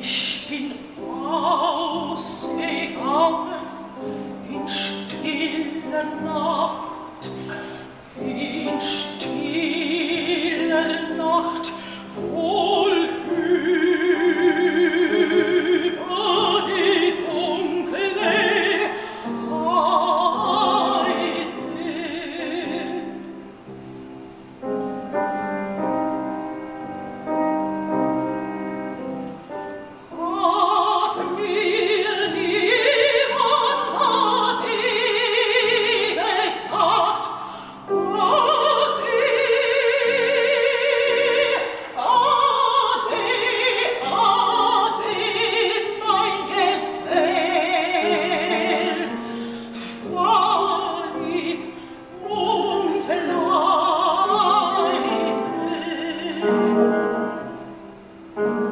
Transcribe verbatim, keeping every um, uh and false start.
Ich bin ausgegangen in stille Nacht, in stille Nacht, wohl über die dunkle Heide. Hat mir niemand da nie gesagt, Thank you.